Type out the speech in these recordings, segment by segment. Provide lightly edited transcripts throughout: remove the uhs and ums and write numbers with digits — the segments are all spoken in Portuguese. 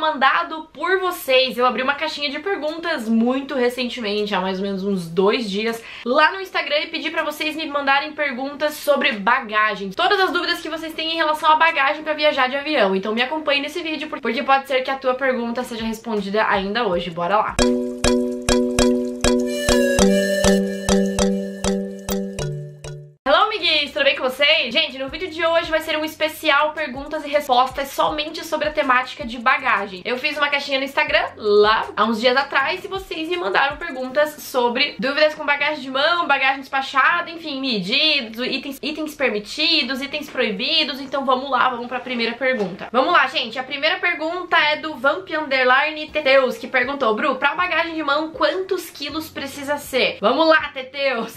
mandado por vocês. Eu abri uma caixinha de perguntas muito recentemente, há mais ou menos uns 2 dias, lá no Instagram, e pedi pra vocês me mandarem perguntas sobre bagagem. Todas as dúvidas que vocês têm em relação à bagagem pra viajar de avião. Então me acompanhe nesse vídeo, porque pode ser que a tua pergunta seja respondida ainda hoje. Bora lá! Gente, no vídeo de hoje vai ser um especial perguntas e respostas somente sobre a temática de bagagem. Eu fiz uma caixinha no Instagram lá há uns dias atrás e vocês me mandaram perguntas sobre dúvidas com bagagem de mão, bagagem despachada, enfim, medidas, itens permitidos, itens proibidos. Então vamos lá, vamos pra primeira pergunta. Vamos lá, gente, a primeira pergunta é do Vamp_Teteus, que perguntou: Bru, pra bagagem de mão, quantos quilos precisa ser? Vamos lá, Teteus!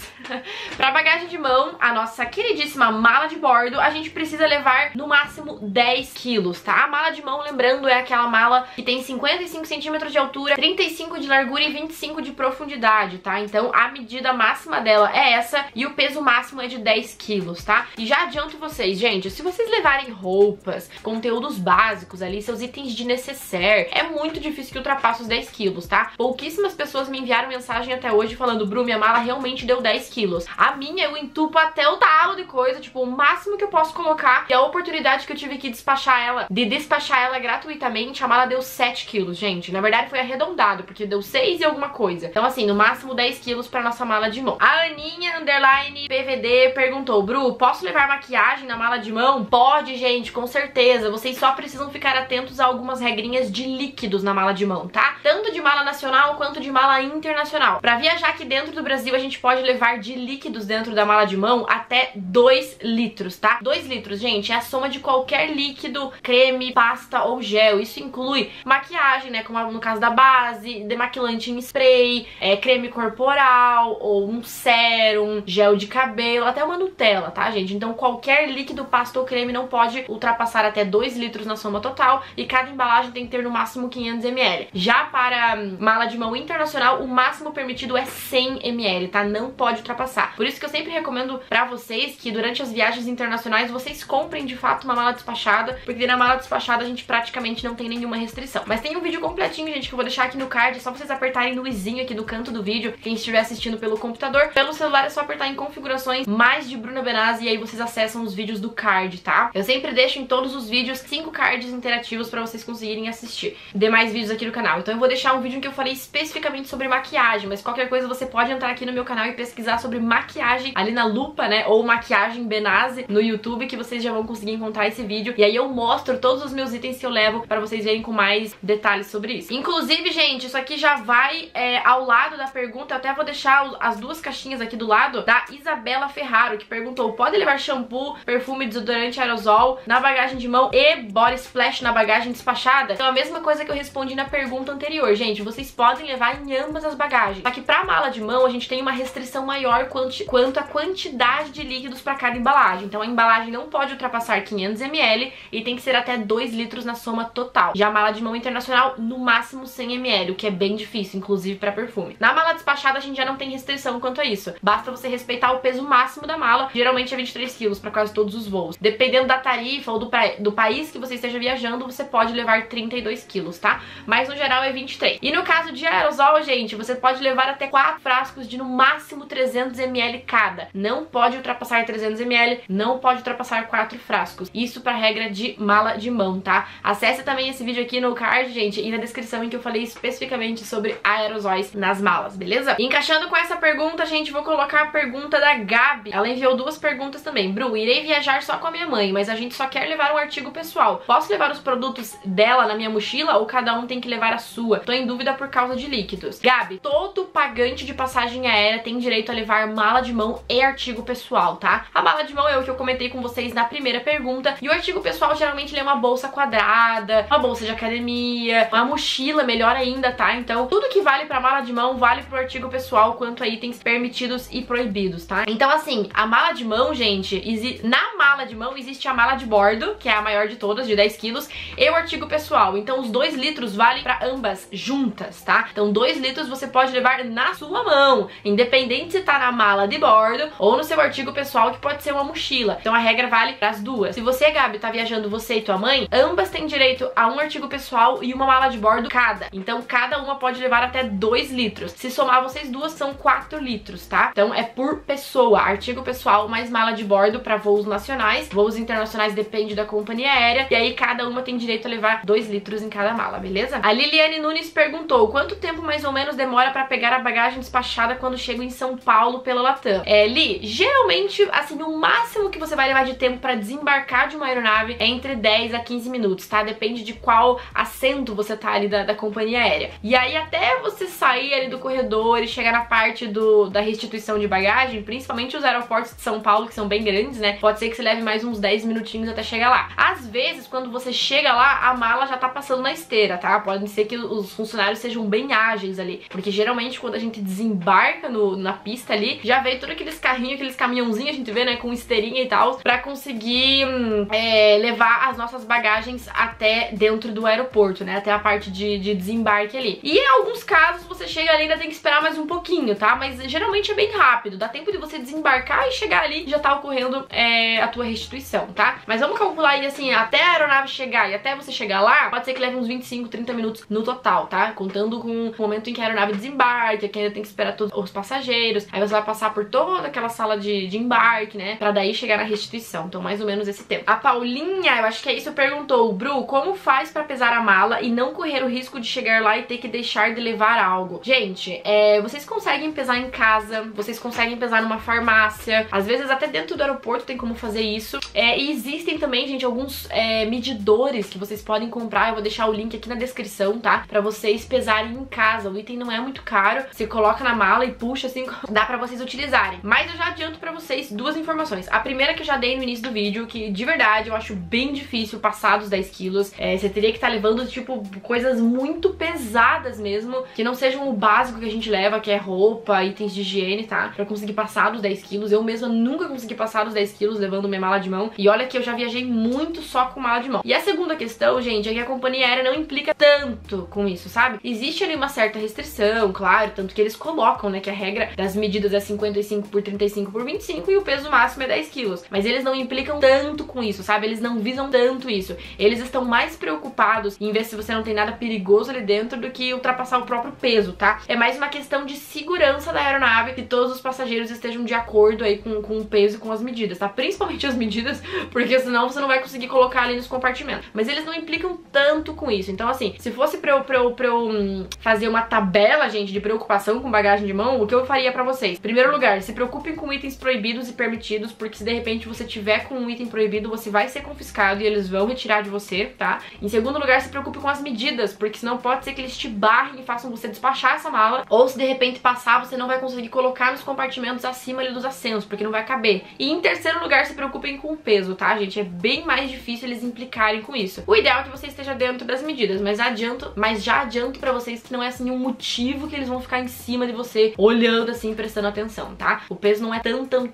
Pra bagagem de mão, a nossa queridíssima mala de bordo, a gente precisa levar no máximo 10 quilos, tá? A mala de mão, lembrando, é aquela mala que tem 55 centímetros de altura, 35 de largura e 25 de profundidade, tá? Então a medida máxima dela é essa e o peso máximo é de 10 quilos, tá? E já adianto vocês, gente, se vocês levarem roupas, conteúdos básicos ali, seus itens de necessaire, é muito difícil que ultrapasse os 10 quilos, tá? Pouquíssimas pessoas me enviaram mensagem até hoje falando: Bru, minha mala realmente deu 10 quilos. A minha eu entupo até o talo de coisa, tipo, o máximo que eu posso colocar, e a oportunidade que eu tive que despachar ela gratuitamente, a mala deu 7 quilos, gente. Na verdade foi arredondado, porque deu 6 e alguma coisa. Então assim, no máximo 10 quilos pra nossa mala de mão. A Aninha, _PVD, perguntou: Bru, posso levar maquiagem na mala de mão? Pode, gente, com certeza. Vocês só precisam ficar atentos a algumas regrinhas de líquidos na mala de mão, tá? Tanto de mala nacional quanto de mala internacional. Pra viajar aqui dentro do Brasil, a gente pode levar de líquidos dentro da mala de mão até 2 litros. Tá? 2 litros, gente, é a soma de qualquer líquido, creme, pasta ou gel. Isso inclui maquiagem, né, como no caso da base, demaquilante em spray, creme corporal, ou um sérum, gel de cabelo, até uma Nutella, tá, gente? Então qualquer líquido, pasta ou creme não pode ultrapassar até 2 litros na soma total, e cada embalagem tem que ter no máximo 500 ml. Já para mala de mão internacional, o máximo permitido é 100 ml, tá? Não pode ultrapassar. Por isso que eu sempre recomendo pra vocês que durante as viagens internacionais, vocês comprem de fato uma mala despachada, porque na mala despachada a gente praticamente não tem nenhuma restrição. Mas tem um vídeo completinho, gente, que eu vou deixar aqui no card, é só vocês apertarem no izinho aqui do canto do vídeo, quem estiver assistindo pelo computador. Pelo celular é só apertar em configurações, mais de Bruna Benazzi, e aí vocês acessam os vídeos do card, tá? Eu sempre deixo em todos os vídeos 5 cards interativos pra vocês conseguirem assistir demais vídeos aqui no canal. Então eu vou deixar um vídeo em que eu falei especificamente sobre maquiagem, mas qualquer coisa você pode entrar aqui no meu canal e pesquisar sobre maquiagem ali na lupa, né, ou maquiagem Benazzi no YouTube, que vocês já vão conseguir encontrar esse vídeo. E aí eu mostro todos os meus itens que eu levo pra vocês verem com mais detalhes sobre isso. Inclusive, gente, isso aqui já vai ao lado da pergunta. Eu até vou deixar as duas caixinhas aqui do lado, da Isabela Ferraro, que perguntou: pode levar shampoo, perfume, desodorante, aerosol na bagagem de mão e body splash na bagagem despachada? Então a mesma coisa que eu respondi na pergunta anterior, gente. Vocês podem levar em ambas as bagagens. Só que pra mala de mão a gente tem uma restrição maior quanto à quantidade de líquidos pra cada embalagem. Então a embalagem não pode ultrapassar 500 ml e tem que ser até 2 litros na soma total. Já a mala de mão internacional, no máximo 100 ml, o que é bem difícil, inclusive pra perfume. Na mala despachada a gente já não tem restrição quanto a isso. Basta você respeitar o peso máximo da mala, geralmente é 23 quilos pra quase todos os voos. Dependendo da tarifa ou do país que você esteja viajando, você pode levar 32 quilos, tá? Mas no geral é 23. E no caso de aerosol, gente, você pode levar até 4 frascos de no máximo 300 ml cada. Não pode ultrapassar 300 ml, não pode ultrapassar 4 frascos. Isso pra regra de mala de mão, tá? Acesse também esse vídeo aqui no card, gente, e na descrição, em que eu falei especificamente sobre aerosóis nas malas, beleza? E encaixando com essa pergunta, gente, vou colocar a pergunta da Gabi. Ela enviou 2 perguntas também. Bru, irei viajar só com a minha mãe, mas a gente só quer levar um artigo pessoal. Posso levar os produtos dela na minha mochila ou cada um tem que levar a sua? Tô em dúvida por causa de líquidos. Gabi, todo pagante de passagem aérea tem direito a levar mala de mão e artigo pessoal, tá? A mala de mão é o que eu comentei com vocês na primeira pergunta. E o artigo pessoal, geralmente, ele é uma bolsa quadrada, uma bolsa de academia, uma mochila, melhor ainda, tá? Então, tudo que vale pra mala de mão vale pro artigo pessoal, quanto a itens permitidos e proibidos, tá? Então, assim, a mala de mão, gente, na mala de mão existe a mala de bordo, que é a maior de todas, de 10 quilos, e o artigo pessoal. Então, os 2 litros valem pra ambas juntas, tá? Então, 2 litros você pode levar na sua mão, independente se tá na mala de bordo ou no seu artigo pessoal, que pode ser uma mochila. Então a regra vale para as duas. Se você, Gabi, tá viajando, você e tua mãe, ambas têm direito a um artigo pessoal e uma mala de bordo cada. Então cada uma pode levar até 2 litros. Se somar vocês duas, são 4 litros, tá? Então é por pessoa, artigo pessoal mais mala de bordo para voos nacionais. Voos internacionais depende da companhia aérea. E aí cada uma tem direito a levar 2 litros em cada mala, beleza? A Liliane Nunes perguntou: quanto tempo mais ou menos demora para pegar a bagagem despachada quando chego em São Paulo pela Latam? Li, geralmente, assim, o máximo que você vai levar de tempo para desembarcar de uma aeronave é entre 10 a 15 minutos, tá? Depende de qual assento você tá ali da companhia aérea. E aí até você sair ali do corredor e chegar na parte da restituição de bagagem, principalmente os aeroportos de São Paulo, que são bem grandes, né? Pode ser que você leve mais uns 10 minutinhos até chegar lá. Às vezes, quando você chega lá, a mala já tá passando na esteira, tá? Pode ser que os funcionários sejam bem ágeis ali, porque geralmente quando a gente desembarca na pista ali, já veio todos aqueles carrinhos, aqueles caminhãozinhos, a gente vê, né, com esteirinha e tal, pra conseguir levar as nossas bagagens até dentro do aeroporto, né, até a parte de desembarque ali. E em alguns casos você chega ali e ainda tem que esperar mais um pouquinho, tá? Mas geralmente é bem rápido, dá tempo de você desembarcar e chegar ali, já tá ocorrendo a tua restituição, tá? Mas vamos calcular aí, assim, até a aeronave chegar e até você chegar lá, pode ser que leve uns 25, 30 minutos no total, tá? Contando com o momento em que a aeronave desembarca, que ainda tem que esperar todos os passageiros, aí você vai passar por toda aquela sala de embarque, né, pra daí chegar na restituição. Então mais ou menos esse tempo. A Paulinha, eu acho que é isso, perguntou: Bru, como faz pra pesar a mala e não correr o risco de chegar lá e ter que deixar de levar algo? Gente, vocês conseguem pesar em casa, vocês conseguem pesar numa farmácia, às vezes até dentro do aeroporto tem como fazer isso. E existem também, gente, alguns medidores que vocês podem comprar, eu vou deixar o link aqui na descrição, tá? Pra vocês pesarem em casa, o item não é muito caro, você coloca na mala e puxa assim, dá pra vocês utilizarem. Mas eu já adianto pra vocês duas informações. A primeira que eu já dei no início do vídeo, que de verdade eu acho bem difícil passar dos 10 quilos. Você teria que estar levando, tipo, coisas muito pesadas mesmo, que não sejam o básico que a gente leva, que é roupa, itens de higiene, tá? Pra conseguir passar dos 10 quilos. Eu mesma nunca consegui passar dos 10 quilos levando minha mala de mão. E olha que eu já viajei muito só com mala de mão. E a segunda questão, gente, é que a companhia aérea não implica tanto com isso, sabe? Existe ali uma certa restrição, claro, tanto que eles colocam, né, que a regra das medidas é 55 por 35 por 25 e o peso máximo é 10 quilos. Mas eles não implicam tanto com isso, sabe? Eles não visam tanto isso. Eles estão mais preocupados em ver se você não tem nada perigoso ali dentro do que ultrapassar o próprio peso, tá? É mais uma questão de segurança da aeronave, que todos os passageiros estejam de acordo aí com o peso e com as medidas, tá? Principalmente as medidas, porque senão você não vai conseguir colocar ali nos compartimentos. Mas eles não implicam tanto com isso. Então, assim, se fosse pra eu fazer uma tabela, gente, de preocupação com bagagem de mão, o que eu faria pra vocês? Primeiro lugar, se preocupem com itens proibidos e permitidos, porque se de repente você tiver com um item proibido, você vai ser confiscado e eles vão retirar de você, tá? Em segundo lugar, se preocupe com as medidas, porque senão pode ser que eles te barrem e façam você despachar essa mala, ou se de repente passar, você não vai conseguir colocar nos compartimentos acima ali dos assentos, porque não vai caber. E em terceiro lugar, se preocupem com o peso, tá, gente? É bem mais difícil eles implicarem com isso. O ideal é que você esteja dentro das medidas, mas já adianto pra vocês que não é assim um motivo que eles vão ficar em cima de você, olhando assim, prestando atenção, tá? O peso não é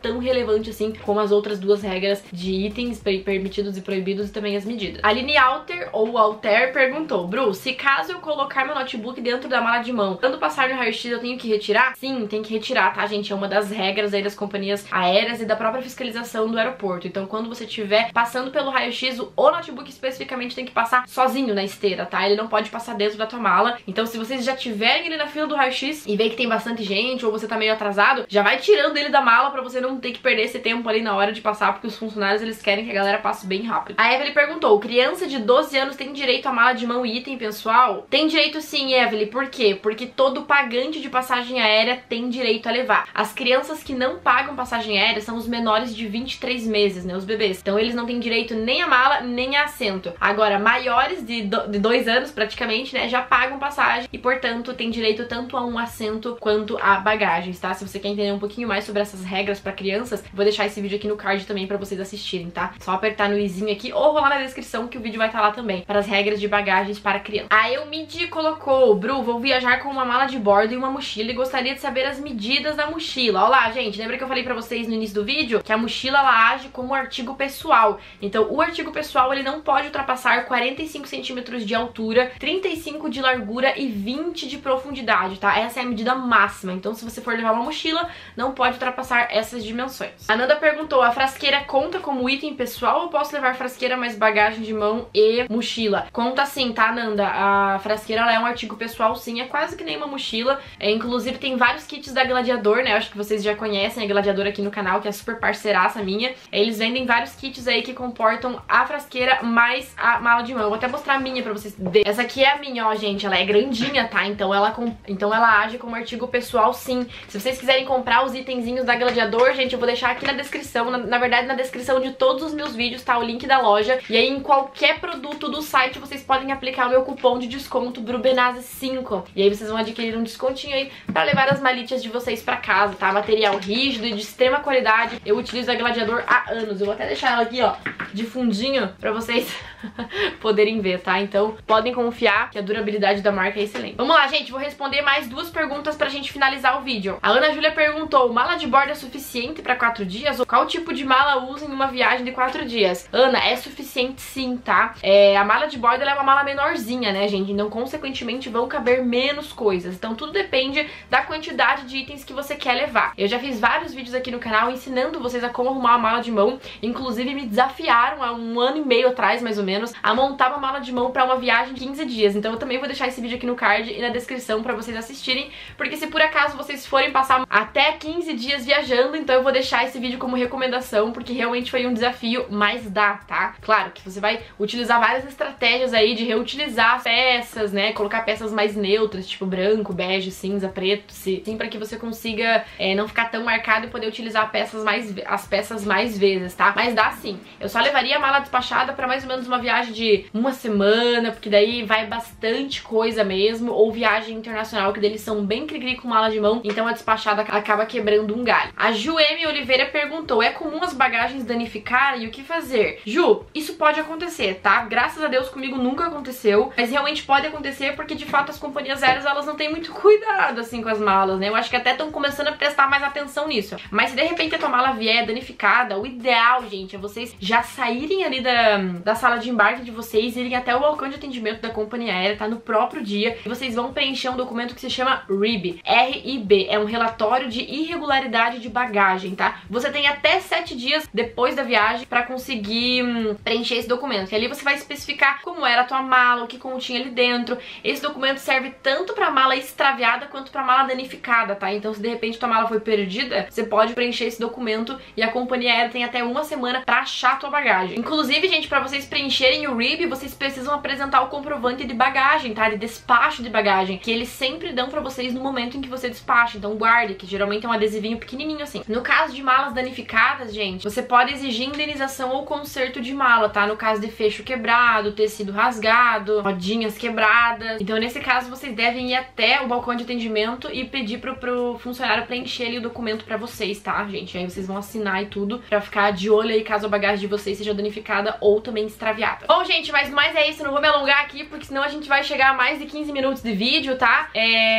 tão relevante assim como as outras duas regras de itens permitidos e proibidos e também as medidas. Aline Alter, ou Alter, perguntou: Bru, se caso eu colocar meu notebook dentro da mala de mão, quando passar no raio-x eu tenho que retirar? Sim, tem que retirar, tá, gente? É uma das regras aí das companhias aéreas e da própria fiscalização do aeroporto. Então, quando você estiver passando pelo raio-x, o notebook especificamente tem que passar sozinho na esteira, tá? Ele não pode passar dentro da tua mala. Então, se vocês já tiverem ele na fila do raio-x e ver que tem bastante gente ou você tá meio atrasado, já vai tirando ele da mala pra você não ter que perder esse tempo ali na hora de passar, porque os funcionários, eles querem que a galera passe bem rápido. A Evelyn perguntou: criança de 12 anos tem direito à mala de mão e item pessoal? Tem direito sim, Evelyn. Por quê? Porque todo pagante de passagem aérea tem direito a levar. As crianças que não pagam passagem aérea são os menores de 23 meses, né? Os bebês. Então eles não têm direito nem a mala, nem a assento. Agora, maiores de 2 anos, praticamente, né, já pagam passagem e, portanto, tem direito tanto a um assento quanto a bagagens, tá? Se você quer entender um pouquinho mais sobre essas regras pra crianças, vou deixar esse vídeo aqui no card também pra vocês assistirem, tá? Só apertar no izinho aqui ou rolar na descrição que o vídeo vai estar lá também, para as regras de bagagens para criança. A Eumidi colocou: Bru, vou viajar com uma mala de bordo e uma mochila e gostaria de saber as medidas da mochila. Olá, gente, lembra que eu falei pra vocês no início do vídeo que a mochila, ela age como artigo pessoal. Então, o artigo pessoal, ele não pode ultrapassar 45 cm centímetros de altura, 35 de largura e 20 de profundidade, tá? Essa é a medida máxima, então se você for levar uma mochila, não pode ultrapassar essas dimensões. A Nanda perguntou, a frasqueira conta como item pessoal ou posso levar frasqueira mais bagagem de mão e mochila? Conta sim, tá, Nanda? A frasqueira, ela é um artigo pessoal, sim, é quase que nem uma mochila. É, inclusive tem vários kits da Gladiador, né? Eu acho que vocês já conhecem a Gladiador aqui no canal, que é super parceiraça minha. Eles vendem vários kits aí que comportam a frasqueira mais a mala de mão. Eu vou até mostrar a minha pra vocês. Essa aqui é a minha, ó, gente. Ela é grandinha, tá? Então ela age como artigo pessoal, sim. Se vocês quiserem comprar os itenzinhos da Gladiador, gente, eu vou deixar aqui na descrição. Na verdade, na descrição de todos os meus vídeos, tá? O link da loja. E aí, em qualquer produto do site, vocês podem aplicar o meu cupom de desconto BruBenazzi5. E aí, vocês vão adquirir um descontinho aí pra levar as malitas de vocês pra casa, tá? Material rígido e de extrema qualidade. Eu utilizo a Gladiador há anos. Eu vou até deixar ela aqui, ó, de fundinho, pra vocês poderem ver, tá? Então, podem confiar que a durabilidade da marca é excelente. Vamos lá, gente. Vou responder mais duas perguntas pra gente finalizar o vídeo. A Ana Júlia perguntou, mala de bordo é suficiente pra 4 dias? Ou qual tipo de mala usa em uma viagem de 4 dias? Ana, é suficiente sim, tá? A mala de bordo, ela é uma mala menorzinha, né, gente? Então, consequentemente, vão caber menos coisas. Então, tudo depende da quantidade de itens que você quer levar. Eu já fiz vários vídeos aqui no canal ensinando vocês a como arrumar uma mala de mão. Inclusive, me desafiaram há 1 ano e meio atrás, mais ou menos, a montar uma mala de mão pra uma viagem de 15 dias. Então, eu também vou deixar esse vídeo aqui no card e na descrição pra vocês assistirem, porque se por acaso vocês forem passar até 15 dias viajando, então eu vou deixar esse vídeo como recomendação, porque realmente foi um desafio, mas dá, tá? Claro que você vai utilizar várias estratégias aí de reutilizar peças, né? Colocar peças mais neutras, tipo branco, bege, cinza, preto, sim, pra que você consiga não ficar tão marcado e poder utilizar as peças mais vezes, tá? Mas dá sim. Eu só levaria a mala despachada pra mais ou menos uma viagem de 1 semana, porque daí vai bastante coisa mesmo, ou viagem internacional, que eles são bem cri-cri com mala de mão, então a despachada acaba quebrando um galho. A Ju M. Oliveira perguntou, é comum as bagagens danificarem e o que fazer? Ju, isso pode acontecer, tá? Graças a Deus comigo nunca aconteceu, mas realmente pode acontecer porque de fato as companhias aéreas, elas não têm muito cuidado assim com as malas, né? Eu acho que até estão começando a prestar mais atenção nisso. Mas se de repente a tua mala vier danificada, o ideal, gente, é vocês já saírem ali da sala de embarque de vocês, irem até o balcão de atendimento da companhia aérea, tá? No próprio dia, e vocês vão preencher um documento que se chama RIB, R-I-B, é um relatório de irregularidade de bagagem, tá? Você tem até 7 dias depois da viagem pra conseguir preencher esse documento, e ali você vai especificar como era a tua mala, o que continha ali dentro. Esse documento serve tanto pra mala extraviada quanto pra mala danificada, tá? Então se de repente tua mala foi perdida, você pode preencher esse documento e a companhia aérea tem até 1 semana pra achar a tua bagagem. Inclusive, gente, pra vocês preencherem o RIB, vocês precisam apresentar o comprovante de bagagem, tá? De despacho de bagagem, que eles sempre dão pra vocês no momento em que você despacha. Então guarde, que geralmente é um adesivinho pequenininho assim. No caso de malas danificadas, gente, você pode exigir indenização ou conserto de mala, tá? No caso de fecho quebrado, tecido rasgado, rodinhas quebradas. Então nesse caso vocês devem ir até o balcão de atendimento e pedir pro funcionário preencher ali o documento pra vocês, tá, gente? Aí vocês vão assinar e tudo, pra ficar de olho aí caso a bagagem de vocês seja danificada ou também extraviada. Bom, gente, mas é isso, não vou me alongar aqui, porque senão a gente vai chegar a mais de 15 minutos de vídeo, tá?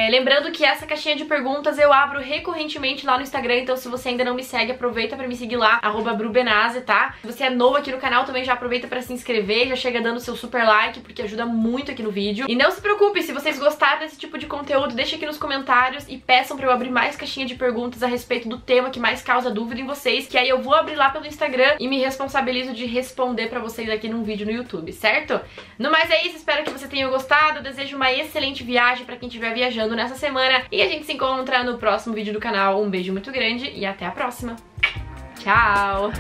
Lembrando que essa caixinha de perguntas eu abro recorrentemente lá no Instagram, então se você ainda não me segue, aproveita pra me seguir lá, @brubenazzi, tá? Se você é novo aqui no canal, também já aproveita pra se inscrever, já chega dando seu super like, porque ajuda muito aqui no vídeo. E não se preocupe, se vocês gostaram desse tipo de conteúdo, deixa aqui nos comentários e peçam pra eu abrir mais caixinha de perguntas a respeito do tema que mais causa dúvida em vocês, que aí eu vou abrir lá pelo Instagram e me responsabilizo de responder pra vocês aqui num vídeo no YouTube, certo? No mais é isso, espero que você tenha gostado, eu desejo uma excelente viagem pra quem estiver viajando nessa semana e a gente se encontra no próximo vídeo do canal. Um beijo muito grande e até a próxima. Tchau!